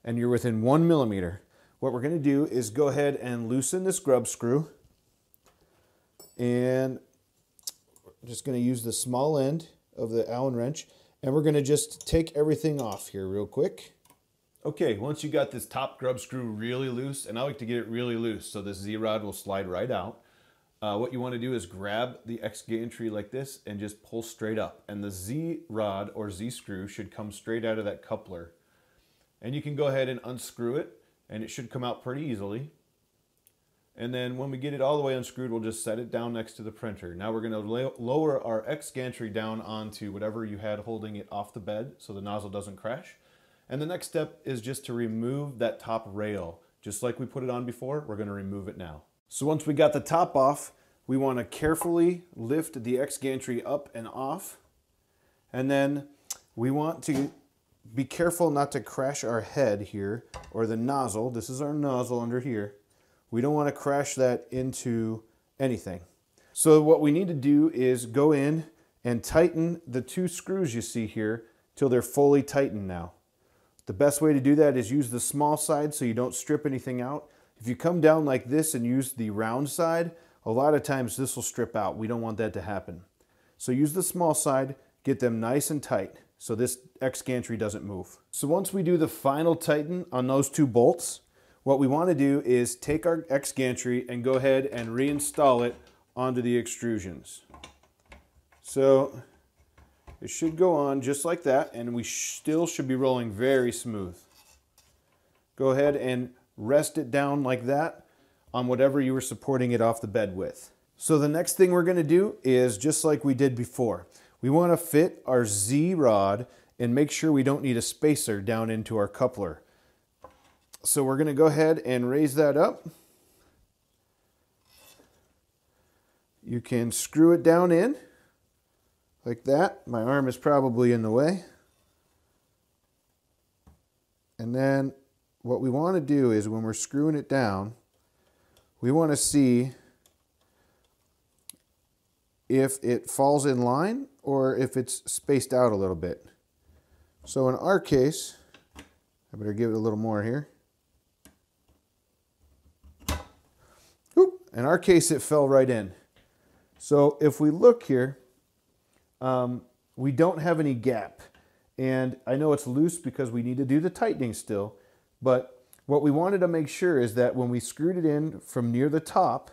and you're within one millimeter, what we're gonna do is go ahead and loosen this grub screw, and I'm just going to use the small end of the Allen wrench, and we're going to just take everything off here real quick. Okay, once you got this top grub screw really loose, and I like to get it really loose so this Z-rod will slide right out, uh, what you want to do is grab the X gantry like this and just pull straight up. And the Z-rod or Z-screw should come straight out of that coupler. And you can go ahead and unscrew it, and it should come out pretty easily. And then when we get it all the way unscrewed, we'll just set it down next to the printer. Now we're going to lower our X gantry down onto whatever you had holding it off the bed so the nozzle doesn't crash. And the next step is just to remove that top rail. Just like we put it on before, we're going to remove it now. So once we got the top off, we want to carefully lift the X gantry up and off. And then we want to be careful not to crash our head here or the nozzle. This is our nozzle under here. We don't want to crash that into anything. So what we need to do is go in and tighten the two screws you see here till they're fully tightened now. The best way to do that is use the small side so you don't strip anything out. If you come down like this and use the round side, a lot of times this will strip out. We don't want that to happen. So use the small side, get them nice and tight so this X gantry doesn't move. So once we do the final tighten on those two bolts, what we want to do is take our X gantry and go ahead and reinstall it onto the extrusions. So it should go on just like that, and we still should be rolling very smooth. Go ahead and rest it down like that on whatever you were supporting it off the bed with. So the next thing we're going to do is just like we did before. We want to fit our Z rod and make sure we don't need a spacer down into our coupler. So we're going to go ahead and raise that up. You can screw it down in like that. My arm is probably in the way. And then what we want to do is when we're screwing it down, we want to see if it falls in line or if it's spaced out a little bit. So in our case, I better give it a little more here. In our case, it fell right in. So if we look here, um, we don't have any gap. And I know it's loose because we need to do the tightening still, but what we wanted to make sure is that when we screwed it in from near the top,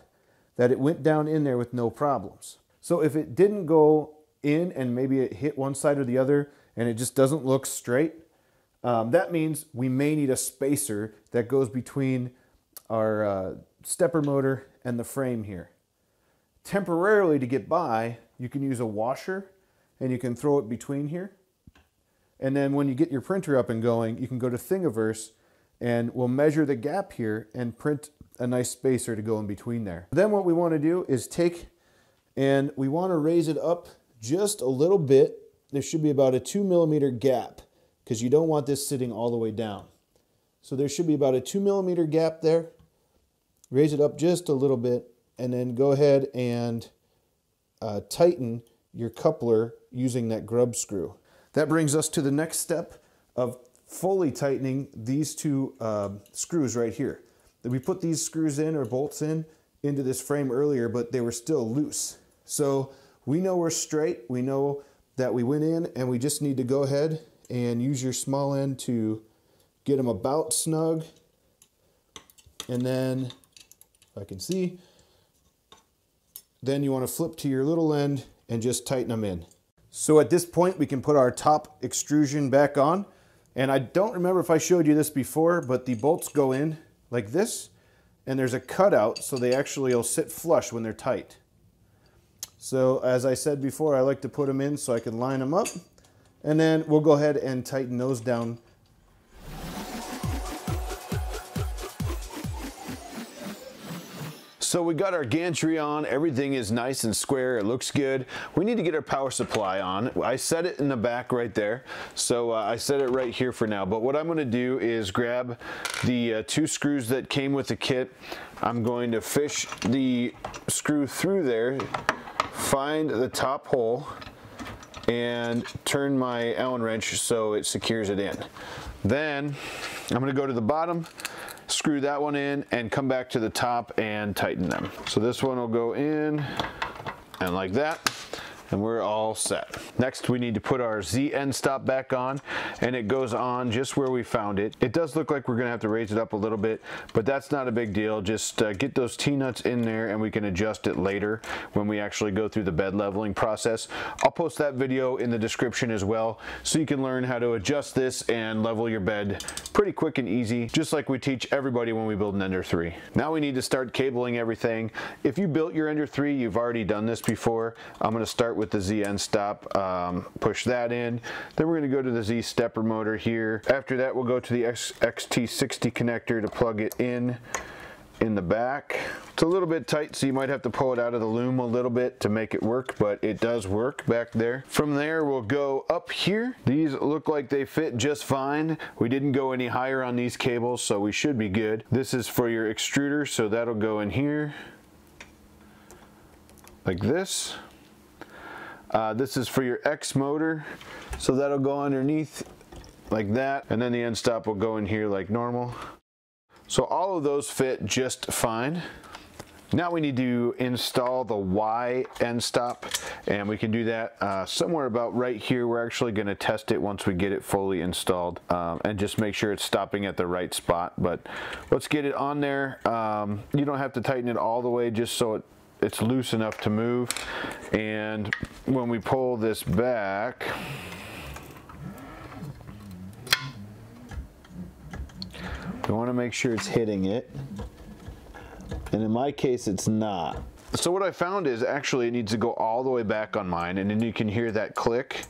that it went down in there with no problems. So if it didn't go in and maybe it hit one side or the other and it just doesn't look straight, um, that means we may need a spacer that goes between our uh, stepper motor and the frame here. Temporarily to get by, you can use a washer and you can throw it between here. And then when you get your printer up and going, you can go to Thingiverse and we'll measure the gap here and print a nice spacer to go in between there. Then what we want to do is take and we want to raise it up just a little bit. There should be about a two millimeter gap because you don't want this sitting all the way down. So there should be about a two millimeter gap there. Raise it up just a little bit and then go ahead and uh, tighten your coupler using that grub screw. That brings us to the next step of fully tightening these two uh, screws right here. We put these screws in or bolts in into this frame earlier, but they were still loose. So we know we're straight. We know that we went in and we just need to go ahead and use your small end to get them about snug. And then I can see, then you want to flip to your little end and just tighten them in. So at this point, we can put our top extrusion back on. And I don't remember if I showed you this before, but the bolts go in like this, and there's a cutout, so they actually will sit flush when they're tight. So as I said before, I like to put them in so I can line them up. And then we'll go ahead and tighten those down. So we got our gantry on, everything is nice and square, it looks good. We need to get our power supply on. I set it in the back right there, so uh, I set it right here for now. But what I'm gonna do is grab the uh, two screws that came with the kit. I'm going to fish the screw through there, find the top hole, and turn my Allen wrench so it secures it in. Then I'm gonna go to the bottom, screw that one in and come back to the top and tighten them. So this one will go in and like that. and we're all set. Next, we need to put our Z end stop back on, and it goes on just where we found it. It does look like we're gonna have to raise it up a little bit, but that's not a big deal. Just uh, get those T-nuts in there and we can adjust it later when we actually go through the bed leveling process. I'll post that video in the description as well, so you can learn how to adjust this and level your bed pretty quick and easy, just like we teach everybody when we build an Ender three. Now we need to start cabling everything. If you built your Ender three, you've already done this before. I'm gonna start with the Z end stop, um, push that in. Then we're gonna go to the Z stepper motor here. After that, we'll go to the X T sixty connector to plug it in in the back. It's a little bit tight, so you might have to pull it out of the loom a little bit to make it work, but it does work back there. From there, we'll go up here. These look like they fit just fine. We didn't go any higher on these cables, so we should be good. This is for your extruder, so that'll go in here like this. Uh, this is for your X motor, so that'll go underneath like that, and then the end stop will go in here like normal. So all of those fit just fine. Now we need to install the Y end stop, and we can do that uh, somewhere about right here. We're actually going to test it once we get it fully installed, um, and just make sure it's stopping at the right spot. But let's get it on there. Um, you don't have to tighten it all the way, just so it, it's loose enough to move. And when we pull this back, we want to make sure it's hitting it. And in my case, it's not. So what I found is actually it needs to go all the way back on mine, and then you can hear that click.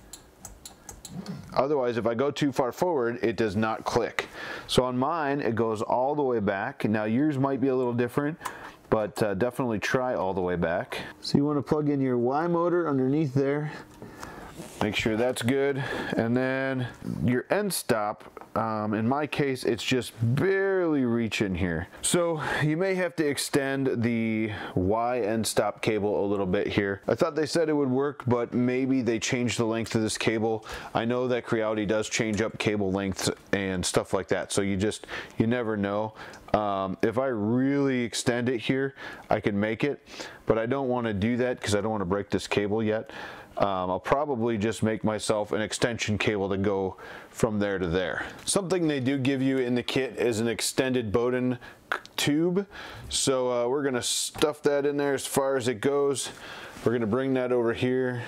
Otherwise, if I go too far forward, it does not click. So on mine, it goes all the way back. Now yours might be a little different, but uh, definitely try all the way back. So you want to plug in your Y motor underneath there. Make sure that's good. And then your end stop, um, in my case, it's just barely reaching here. So you may have to extend the Y end stop cable a little bit here. I thought they said it would work, but maybe they changed the length of this cable. I know that Creality does change up cable lengths and stuff like that. So you just, you never know. Um, if I really extend it here, I can make it, but I don't want to do that because I don't want to break this cable yet. Um, I'll probably just make myself an extension cable to go from there to there. Something they do give you in the kit is an extended Bowden tube. So uh, we're gonna stuff that in there as far as it goes. We're gonna bring that over here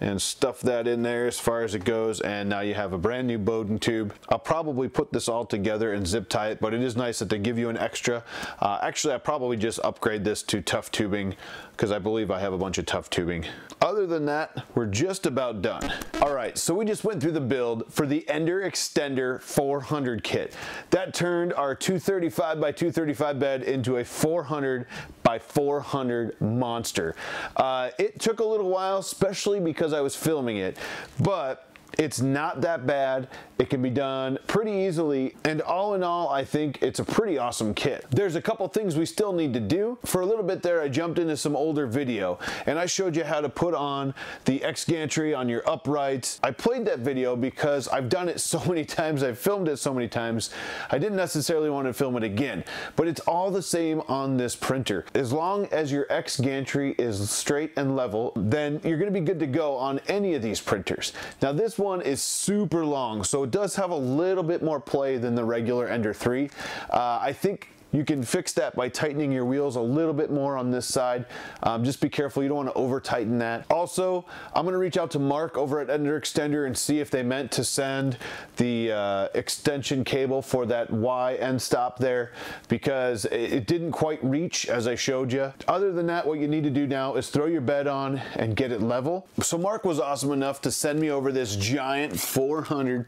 and stuff that in there as far as it goes, and now you have a brand new Bowden tube. I'll probably put this all together and zip tie it, but it is nice that they give you an extra. Uh, actually, I probably just upgrade this to tough tubing because I believe I have a bunch of tough tubing. Other than that, we're just about done. All right, so we just went through the build for the Ender Extender four hundred kit. That turned our two thirty-five by two thirty-five bed into a four hundred by four hundred monster. Uh, it took a little while, especially because I was filming it, but it's not that bad. It can be done pretty easily, and all in all, I think it's a pretty awesome kit. There's a couple things we still need to do. For a little bit there, I jumped into some older video, and I showed you how to put on the X gantry on your uprights. I played that video because I've done it so many times, I've filmed it so many times, I didn't necessarily want to film it again, but it's all the same on this printer. As long as your X gantry is straight and level, then you're going to be good to go on any of these printers. Now this one is super long, so it does have a little bit more play than the regular Ender three. Uh, I think you can fix that by tightening your wheels a little bit more on this side. Um, just be careful, you don't want to over tighten that. Also, I'm gonna reach out to Mark over at Ender Extender and see if they meant to send the uh, extension cable for that Y end stop there, because it, it didn't quite reach as I showed you. Other than that, what you need to do now is throw your bed on and get it level. So Mark was awesome enough to send me over this giant four hundred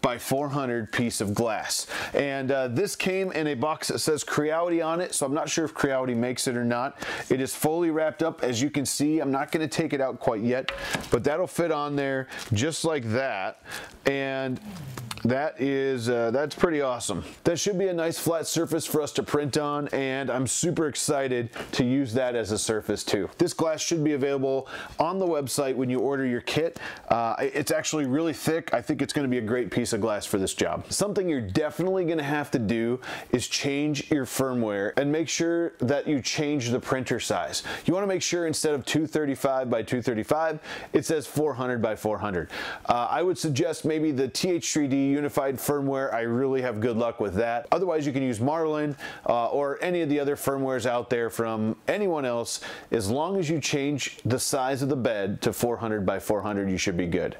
by four hundred piece of glass, and uh, this came in a box that says Creality on it, so I'm not sure if Creality makes it or not. It is fully wrapped up, as you can see. I'm not going to take it out quite yet, but that'll fit on there just like that. And that is uh, that's pretty awesome. That should be a nice flat surface for us to print on, and I'm super excited to use that as a surface too. This glass should be available on the website when you order your kit. Uh, it's actually really thick. I think it's going to be a great piece of glass for this job. Something you're definitely going to have to do is change your firmware and make sure that you change the printer size. You want to make sure instead of two thirty-five by two thirty-five, it says four hundred by four hundred. Uh, I would suggest maybe the T H three D Unified firmware. I really have good luck with that. Otherwise, you can use Marlin uh, or any of the other firmwares out there from anyone else. As long as you change the size of the bed to four hundred by four hundred, you should be good.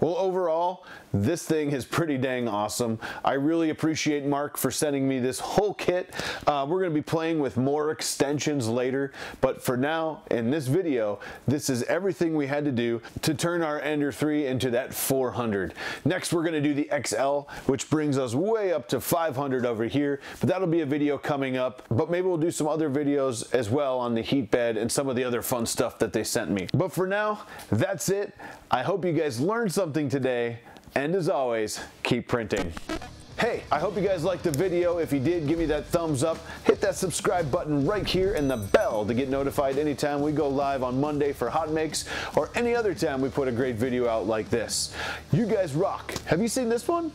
Well, overall, this thing is pretty dang awesome. I really appreciate Mark for sending me this whole kit. Uh, we're going to be playing with more extensions later, but for now, in this video, this is everything we had to do to turn our Ender three into that four hundred. Next, we're going to do the X L, which brings us way up to five hundred over here, but that'll be a video coming up, but maybe we'll do some other videos as well on the heat bed and some of the other fun stuff that they sent me. But for now, that's it. I hope you guys learned something today, and as always, keep printing. Hey, I hope you guys liked the video. If you did, give me that thumbs up, hit that subscribe button right here and the bell to get notified anytime we go live on Monday for hot makes or any other time we put a great video out like this. You guys rock. Have you seen this one?